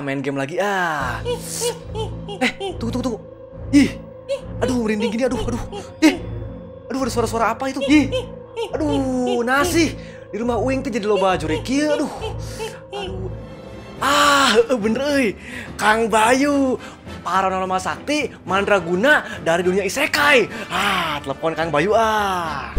main game lagi ah. Tunggu. Ih. Aduh, merinding gini, aduh. Ih. Aduh, ada suara-suara apa itu? Ih. Aduh, nasi. Di rumah Uing tuh jadi loba juri kieu, aduh. Ah, bener euy. Kang Bayu, paranormal sakti, mandraguna dari dunia isekai. Ah, telepon Kang Bayu ah.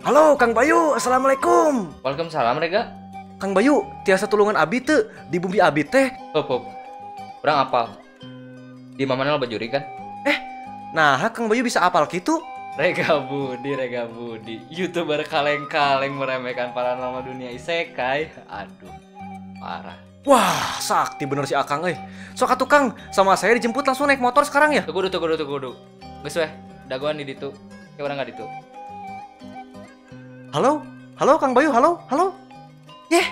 Halo Kang Bayu, assalamualaikum. Waalaikumsalam Rega. Kang Bayu, tiasa tulungan abi teu di bumi abi teh. Pop. Urang apal. Di mamana loba juri kan? Nah, Kang Bayu bisa apal kitu? Rega Budi, YouTuber kaleng-kaleng meremehkan paranormal dunia isekai. Aduh, parah. Wah, sakti bener si Akang euy. Sok atuh Kang, sama saya dijemput langsung naik motor sekarang ya? Tunggu. Geus weh, dagoan di ditu. Ya urang enggak ditu. Halo Kang Bayu, halo. Yeh,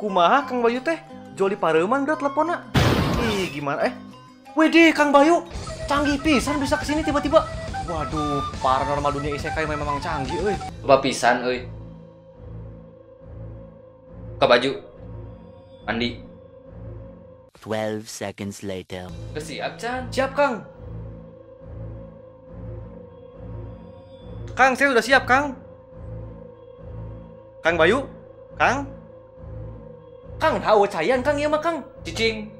kumaha Kang Bayu teh? Joli pareuman da teleponna. Ih, gimana Wedeh Kang Bayu, canggih pisan bisa kesini tiba-tiba. Waduh, paranormal dunia isekai memang canggih euy. Loba pisan euy. Ka Bayu. Andi. 12 seconds later. Siap, Chan? Siap, Kang. Kang, saya sudah siap, Kang. Kang Bayu? Kang, hawa cayan Kang ieu mah Kang. Cicing.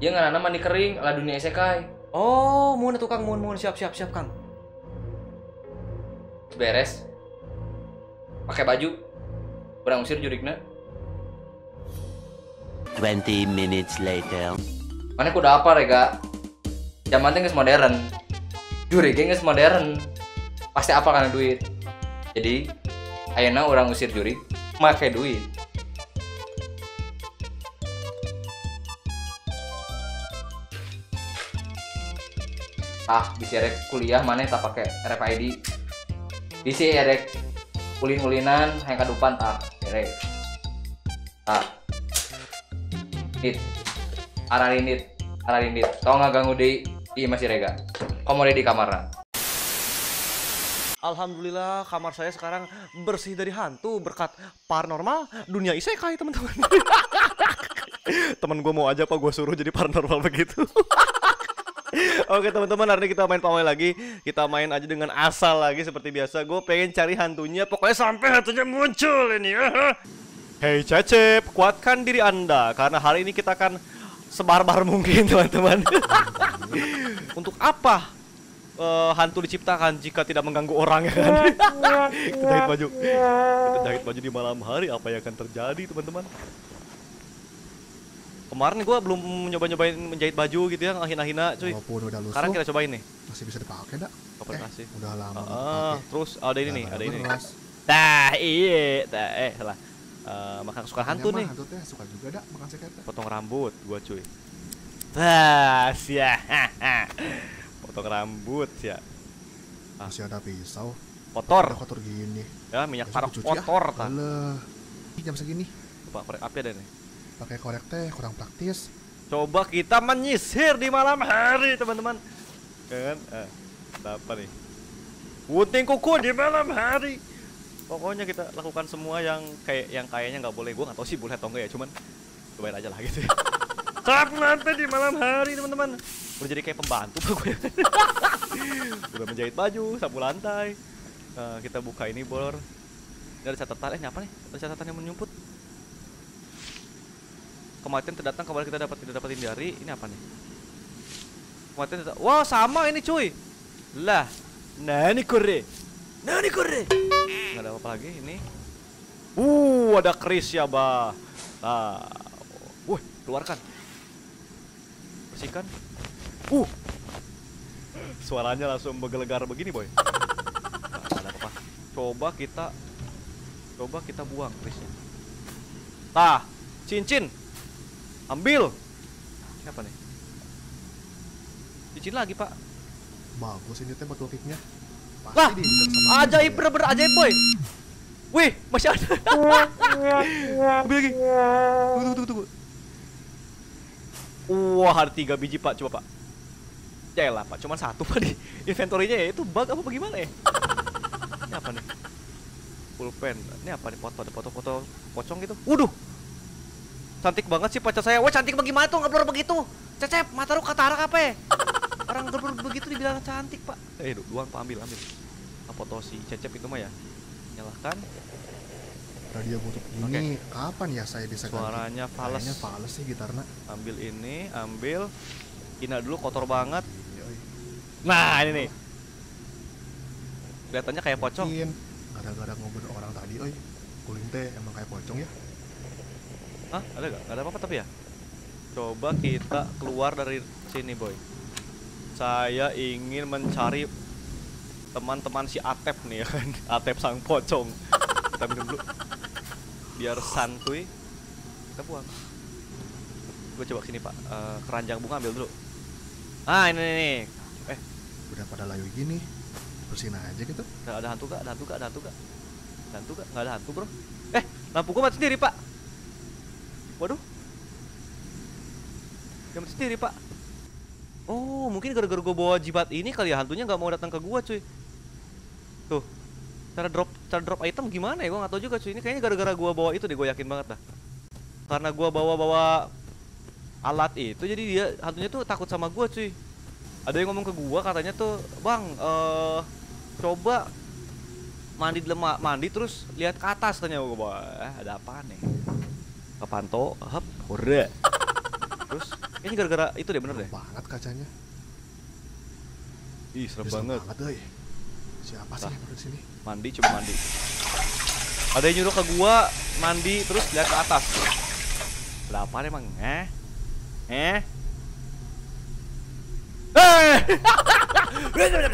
Ieu ngaranna mandi kering ala dunia isekai. Oh, mun atuh Kang, mun siap Kang. Beres. Pakai baju. Urang usir jurigna. 20 minutes later. Mana kuda apa Rega? Zaman teh geus modern. Jurig ge geus modern. Pasti apal kana duit. Jadi ayeuna orang usir juri, make duit. Ah, bisi erek kuliah mana tak pakai RFID. Bisi erek ulin-ulinan, hayang kadupan ah, erek. Ah. Nit. Ararinit. Tong ngaganggu deui di Mas Rega. Komode di kamarna. Alhamdulillah, kamar saya sekarang bersih dari hantu berkat paranormal dunia isekai, teman-teman. Temen gue mau aja apa gue suruh jadi paranormal begitu. Oke, teman-teman, hari ini kita main pawai lagi. Kita main aja dengan asal lagi seperti biasa. Gue pengen cari hantunya, pokoknya sampai hantunya muncul ini. Hei Cecep, kuatkan diri Anda karena hari ini kita akan sebar-bar mungkin, teman-teman. Untuk apa? Hantu diciptakan jika tidak mengganggu orang, ya kan? Kita jahit baju di malam hari, apa yang akan terjadi, teman-teman? Kemarin gue belum nyobain menjahit baju gitu ya, hina-hina cuy. Udah lusuh, sekarang kita cobain nih. Masih bisa dipakai enggak? Masih. Udah lama. Terus ada ini nih, ada ini. Salah. Makan suka hantu nih. Hantu teh suka juga enggak makan seketeh. Potong rambut gua cuy. Potong rambut ya. Masih ada pisau. Kotor gini. Ya, minyak parok kotor ya. Kan. Jam segini. Coba korek api ada nih. Pakai korek teh kurang praktis. Coba kita menyisir di malam hari, teman-teman. Kan? Apa nih? Puting kuku di malam hari. Pokoknya kita lakukan semua yang kayaknya nggak boleh. Gua nggak tahu sih boleh atau enggak ya, cuman cobain aja lah gitu. Sapu lantai di malam hari, teman-teman. Udah jadi kayak pembantu gue. Udah menjahit baju, sapu lantai. Kita buka ini bolor. Ini ada catatan, ini apa nih? Ada catatan yang menyumput. Kematian terdatang kembali kita dapat tidak dapatin dari. Ini apa nih? Kematian terdatang. Wah, wow, sama ini cuy. Lah, Nani kore. Nggak ada apa-apa lagi ini. Ada keris ya, bah. Nah. Wih, keluarkan. Bersihkan. Suaranya langsung menggelegar begini, boy. Nah, ada apa? Coba kita buang kerisnya. Nah, cincin. Ambil. Siapa nih? Cincin lagi, Pak. Bagus ini teh motifnya. Lah, ajaib bener-bener ajaib, boy. Wih, masih ada. Ambil lagi. Tunggu. Wah, ada 3 biji, Pak. Coba, Pak. Yaelah, Pak, cuman 1 Pak di inventory-nya ya. Itu bug apa bagaimana ya? Ini apa nih? Pulpen. Ini apa nih? Foto, ada foto-foto pocong gitu. Waduh. Cantik banget sih pacar saya. Wah, cantik bagaimana tuh ngeblur begitu? Cecep, mata lu katarak apa ya? Orang ngeblur begitu dibilang cantik, Pak. Eh, duluan Pak, ambil. Foto si Cecep itu mah ya. Nyalakan. Radio butuh ini. Okay. Kapan ya saya bisa ganti? Suaranya fales. Suaranya fales sih gitarnya. Ambil ini, ambil. Ina dulu kotor banget. Yoi. Nah, ini nih. Kelihatannya kayak pocong. Gara-gara ngobrol orang tadi, oi. Kuling teh emang kayak pocong ya? Hah? Ada gak? Gak ada apa-apa tapi ya? Coba kita keluar dari sini, boy. Saya ingin mencari teman-teman si Atep nih ya kan. Atep sang pocong. Kita minum dulu biar santuy. Kita buang. Gue coba kesini, Pak. Keranjang bunga ambil dulu. Ah, ini nih. Udah pada layu gini. Bersihin aja gitu. Ada hantu gak? Ada hantu gak? Gak ada hantu, bro. Lampu gue mati sendiri, Pak. Waduh. Dia mati sendiri, Pak. Oh, mungkin gara-gara gue bawa jibat ini kali ya, hantunya nggak mau datang ke gua, cuy. Tuh, cara drop item gimana ya? Gue nggak tahu juga, cuy. Ini kayaknya gara-gara gue bawa itu deh, gue yakin banget lah. Karena gue bawa alat itu, jadi dia hantunya tuh takut sama gue, cuy. Ada yang ngomong ke gue, katanya tuh, bang, coba mandi di lemak, mandi terus lihat ke atas, katanya gue. Ada apa nih? Kepanto, hap, hore. Terus ini gara-gara itu deh, bener deh. Banget kacanya. Ih, serem banget. Siapa sih yang duduk sini? Mandi, coba mandi. Ada yang nyuruh ke gua mandi terus lihat ke atas. Berapa emang?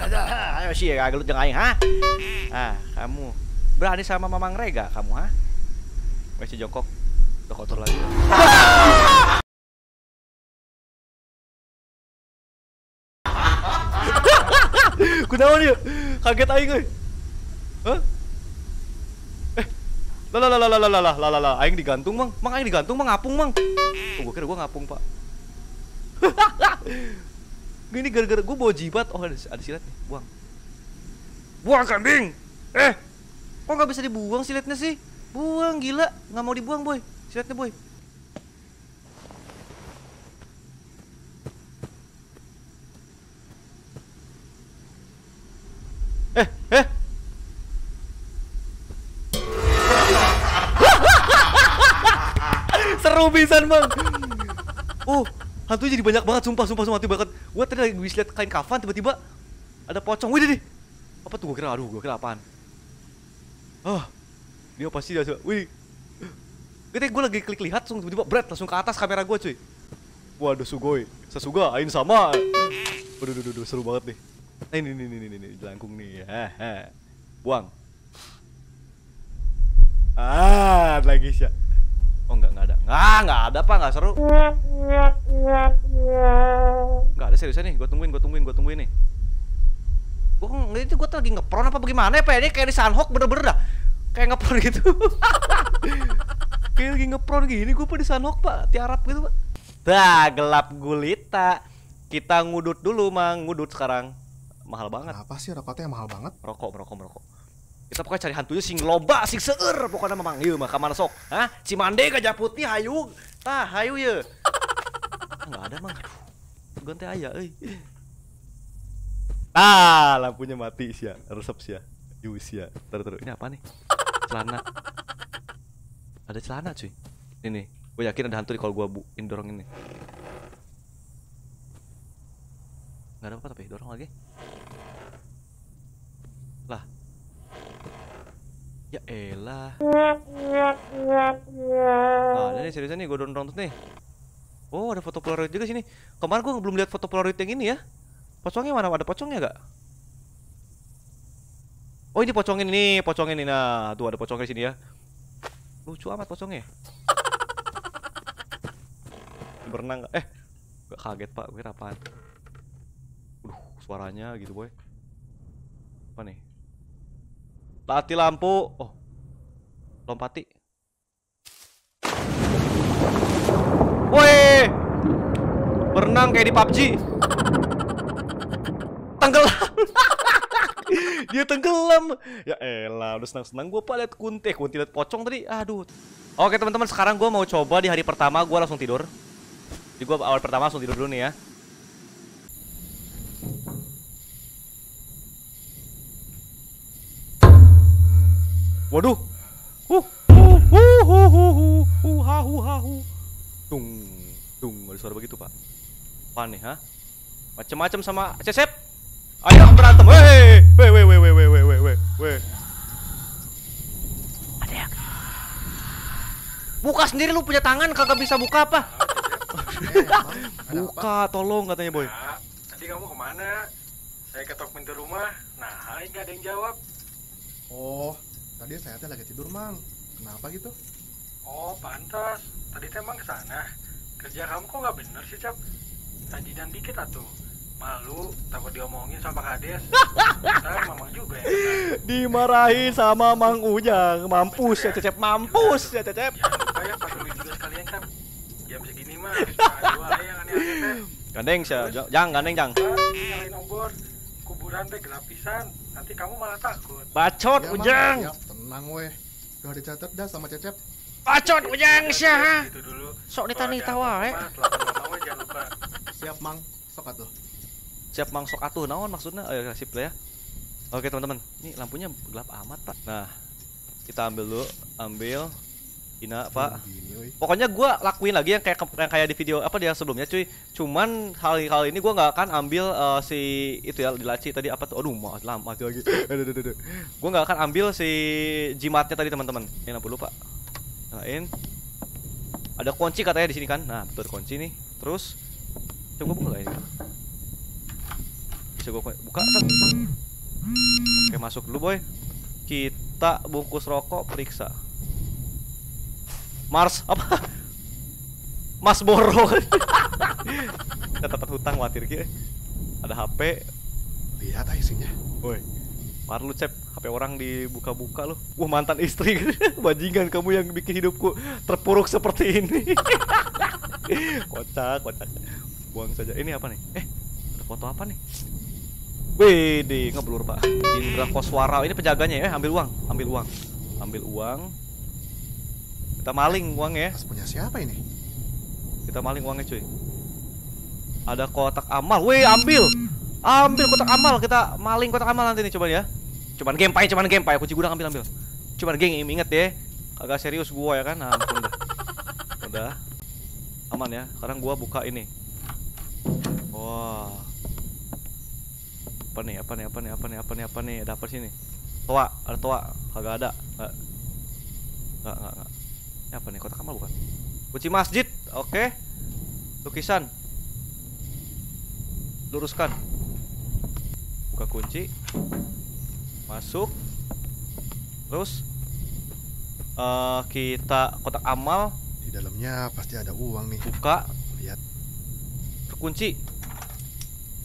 Ayo sih, gelut jeung aing, ha? Ah, kamu berani sama Mamang Rega kamu, ha? Wes jongkok, udah kotor lagi. Kunaon yuk, kaget aing euy. Hah? Lah aing digantung, Mang. Mang aing digantung, Mang, ngapung, Mang. Oh, gua kira gua ngapung, Pak. Gini gara-gara gua bawa jibat. Oh, ada silet nih, buang. Buang, kambing. Kok nggak bisa dibuang siletnya sih? Buang, gila. Nggak mau dibuang, boy. Siletnya, boy. Seru pisan, Bang. Hantunya jadi banyak banget, sumpah tuh banget. Gua tadi lagi bisa lihat kain kafan, tiba-tiba ada pocong. Wih deh. Apa tuh gua kira apaan. Dia pasti dia. Wih. Ketika gua lagi klik lihat langsung tiba-tiba bret langsung ke atas kamera gua, cuy. Waduh, sugoi. Sasuga ain sama. Waduh, seru banget nih. Ini jelangkung nih. Buang. Lagi sih. Oh, enggak ada. Enggak ada, Pak, enggak seru. Enggak ada seriusnya nih. Gua tungguin nih. Gua lagi ngepron apa bagaimana ya, Pak? Ini kayak di Sanhok bener-bener dah. Kayak ngepron gitu. Kayak lagi ngepron gini gua, Pak, di Sanhok, Pak. Tiarap gitu, Pak. Dah, gelap gulita. Kita ngudut dulu, Mang. Ngudut sekarang. Mahal banget. Apa sih rokoknya mahal banget? Merokok. Kita pokoknya cari hantunya sing loba, sing seueur pokoknya, Mang. Ieu mah ka mana sok? Hah? Si Mande gajah putih hayu. Tah, hayu ye. Enggak ada, Mang. Aduh. Gonte aya euy. Lampunya mati sia. Resep sia. Yus sia. Terus. Ini apa nih? Celana. Ada celana, cuy. Ini nih. Gue yakin ada hantu di kalau gua dorong ini. Gak ada apa-apa tapi dorong lagi. Lah. Ya elah. Nah, ini seriusan nih, gue dorong terus nih. Oh, ada foto Polaroid juga sini. Kemarin gue belum lihat foto Polaroid yang ini ya. Pocongnya mana? Ada pocongnya gak? Oh, ini pocongin nih, pocongin nih. Nah, tuh ada pocongnya di sini ya. Lucu amat pocongnya. Berenang gak? Gak kaget, Pak. Gue apaan? Suaranya gitu, boy. Apa nih? Lati lampu. Oh, lompati. Woi, berenang kayak di PUBG. Tenggelam. Dia tenggelam. Ya elah, udah senang-senang gue, Pak, liat kunti liat pocong tadi. Aduh. Oke teman-teman, sekarang gue mau coba di hari pertama gue langsung tidur. Jadi gue awal pertama langsung tidur dulu nih ya. Waduh. Tung, tung, ada suara begitu pak. Apa nih ha? Macem-macem sama Cecep. Ayo berantem. Weh, weh, weh, weh, weh, weh, weh, weh. Ada yang buka sendiri, lu punya tangan kagak bisa buka apa? Buka, tolong katanya boy. Nah, tadi kamu kemana? Saya ketok pintu rumah. Nah, nggak ada yang jawab. Oh, tadi saya lagi tidur mang. Kenapa gitu? Oh, pantas. Tadi emang kesana. Kerja kamu kok nggak bener sih Cap? Tadi dan dikit atuh. Malu, takut diomongin sama Kades. Ntar Mamang juga ya. Dimarahin sama Mang Ujang. Mampus ya Cecep, mampus ya Cecep. Ya, pakai juga sekalian Cap. Jam segini mah, aduh yang aneh-aneh. Gandeng sih, Jang, gandeng Jang. Nyalain obor, kuburan teh grafisan. Nanti kamu malah takut. Bacot Ujang. Tenang weh, udah dicatat dah sama Cecep. Bacot Ujang sih. Sok ditani tawa weh. Siap Mang, sok atuh. Siap Mang, sok atuh naon maksudnya? Ayo sip lah ya. Oke teman-teman, ini lampunya gelap amat pak. Nah, kita ambil dulu, ambil Ina pak. Pokoknya gue lakuin lagi yang kayak di video apa dia sebelumnya cuy. Cuman hal ini gue nggak akan ambil si itu ya dilaci tadi apa tuh? Aduh mau lama lagi. Gue nggak akan ambil si jimatnya tadi teman-teman. Ini lampu dulu pak. Nyalain. Ada kunci katanya di sini kan? Nah betul kunci nih. Terus coba buka ini. Bisa gue buka. Oke masuk dulu boy. Kita bungkus rokok periksa. Mars apa? Mas Boro. Catatan hutang watir ki. Ada HP. Lihat isinya. Woi. Mar lu cep HP orang dibuka-buka lu. Wah mantan istri. Bajingan kamu yang bikin hidupku terpuruk seperti ini. Kocak, kocak. Buang saja. Ini apa nih? Ada foto apa nih? Wede, ngeblur pak. Indra Koswara ini penjaganya ya. Ambil uang, ambil uang, ambil uang. Kita maling uang ya. Mas punya siapa ini? Kita maling uangnya cuy. Ada kotak amal. Weh, ambil, ambil kotak amal. Kita maling kotak amal nanti nih. Coba ya. Cuman gameplay, cuman gameplay. Kunci gudang ambil, ambil. Cuman geng, inget ya. Agak serius gua ya kan. Nah, ampun dah. Udah. Aman ya. Sekarang gua buka ini. Wah, wow. Apa nih? Apa nih? Apa nih? Apa nih? Apa nih? Apa nih? Ada apa sini? Toa, ada toa. Kagak ada. Enggak. Ini apa nih? Kotak amal bukan? Kunci masjid. Oke. Lukisan. Luruskan. Buka kunci. Masuk. Terus kita kotak amal. Di dalamnya pasti ada uang nih. Buka. Lihat. Kunci.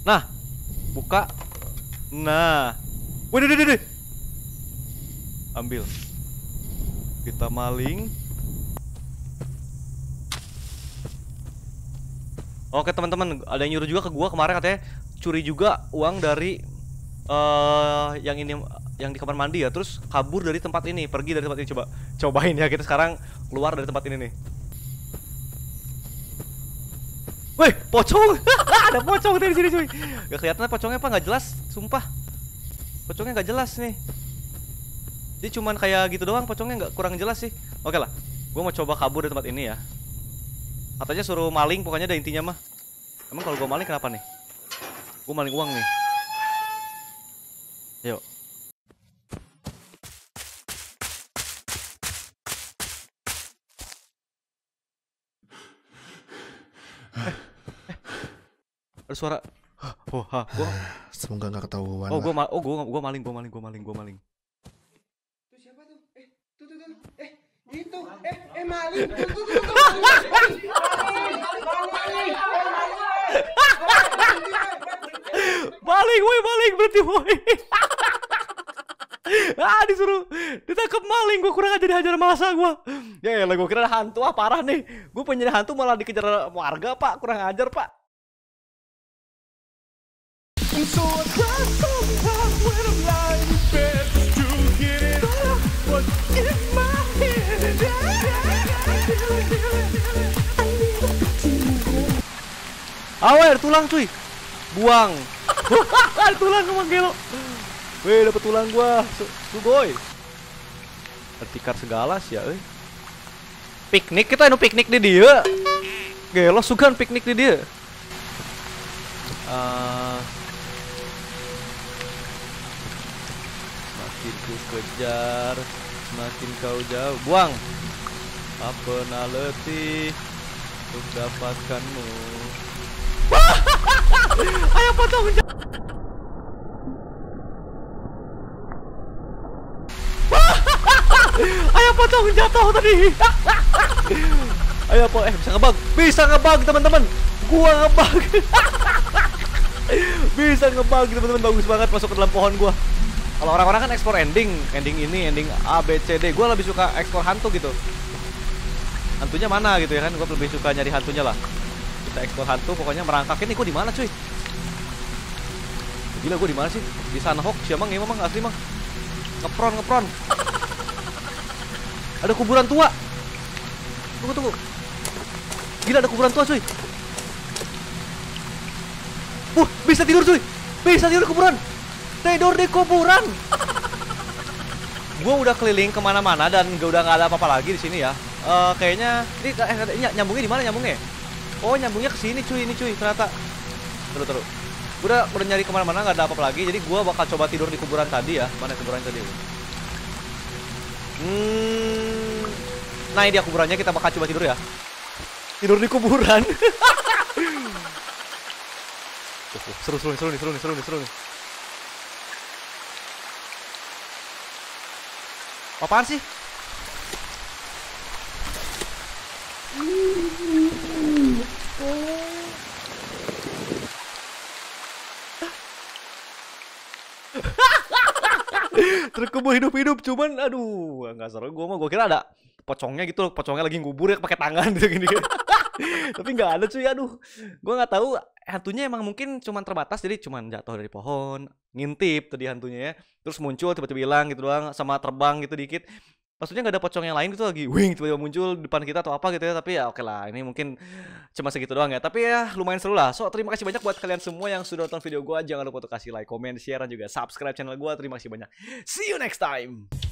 Nah, buka. Nah. Waduh. Ambil. Kita maling. Oke, teman-teman, ada yang nyuruh juga ke gua kemarin katanya curi juga uang dari yang ini yang di kamar mandi ya, terus kabur dari tempat ini, pergi dari tempat ini coba. Cobain ya kita sekarang keluar dari tempat ini nih. Woi, pocong. Ada pocong dari sini cuy. Gak kelihatan pocongnya apa, gak jelas, sumpah. Pocongnya gak jelas nih. Dia cuman kayak gitu doang, pocongnya gak kurang jelas sih. Oke lah, gue mau coba kabur dari tempat ini ya. Katanya suruh maling, pokoknya ada intinya mah. Emang kalau gue maling kenapa nih? Gue maling uang nih. Yuk. Ada suara. Oh, ha, gua semoga enggak ketahuan. Oh, gua maling. Itu siapa tuh? Tuh. Itu. Maling. Maling, berarti woi. Ah, disuruh ditangkap maling, gua kurang aja dihajar masa gua. Ya elah, gua kira hantu, ah parah nih. Gua pengen jadi hantu malah dikejar warga, Pak. Kurang ajar, Pak. Awer tulang cuy, buang. Tulang emang gelo. Weh, dapet tulang gua, sugoy. Tertikar segala sih ya, piknik kita anu piknik di dia. Gelo sugan piknik di dia. Semakin ku kejar, semakin kau jauh. Buang. Apa naleti untuk dapatkanmu. Ayo potong. Ayo potong jatuh tadi. Ayo potong, bisa ngebug. Bisa ngebug teman-teman. Gua ngebug. Bisa ngebug teman-teman, bagus banget masuk ke dalam pohon gua. Kalau orang-orang kan explore ending ini, ending A B C D. Gua lebih suka explore hantu gitu. Hantunya mana gitu ya kan? Gua lebih suka nyari hantunya lah. Kita ekspor hantu, pokoknya merangkaknya nih. Gua di mana cuy? Gila, gua di mana sih? Di Sanhok, siapa emang emang asli mang? Ngepron. Ada kuburan tua. Tunggu. Gila, ada kuburan tua cuy. Bisa tidur cuy. Bisa tidur kuburan. Tidur di kuburan. Gua udah keliling kemana-mana dan udah nggak ada apa-apa lagi di sini ya. Kayaknya ini nyambungnya di mana nyambungnya? Oh, nyambungnya ke sini cuy, ini cuy ternyata. Terus. Udah nyari kemana-mana nggak ada apa-apa lagi. Jadi gua bakal coba tidur di kuburan tadi ya. Mana kuburan tadi? Nah, ini dia kuburannya, kita bakal coba tidur ya. Tidur di kuburan. Seru nih. Apaan sih? Terkubur hidup-hidup, cuman aduh nggak seru. Gua kira ada pocongnya gitu loh, pocongnya lagi ngubur ya pakai tangan gitu gini. Tapi nggak ada cuy, aduh. Gua nggak tahu, hantunya emang mungkin cuman terbatas, jadi cuman jatuh dari pohon, ngintip tadi hantunya ya. Terus muncul tiba-tiba hilang gitu doang, sama terbang gitu dikit. Maksudnya nggak ada pocong yang lain gitu lagi wing tiba-tiba muncul di depan kita atau apa gitu ya. Tapi ya oke lah, ini mungkin cuma segitu doang ya. Tapi ya lumayan seru lah. So terima kasih banyak buat kalian semua yang sudah nonton video gua. Jangan lupa untuk kasih like, comment, share, dan juga subscribe channel gua. Terima kasih banyak. See you next time.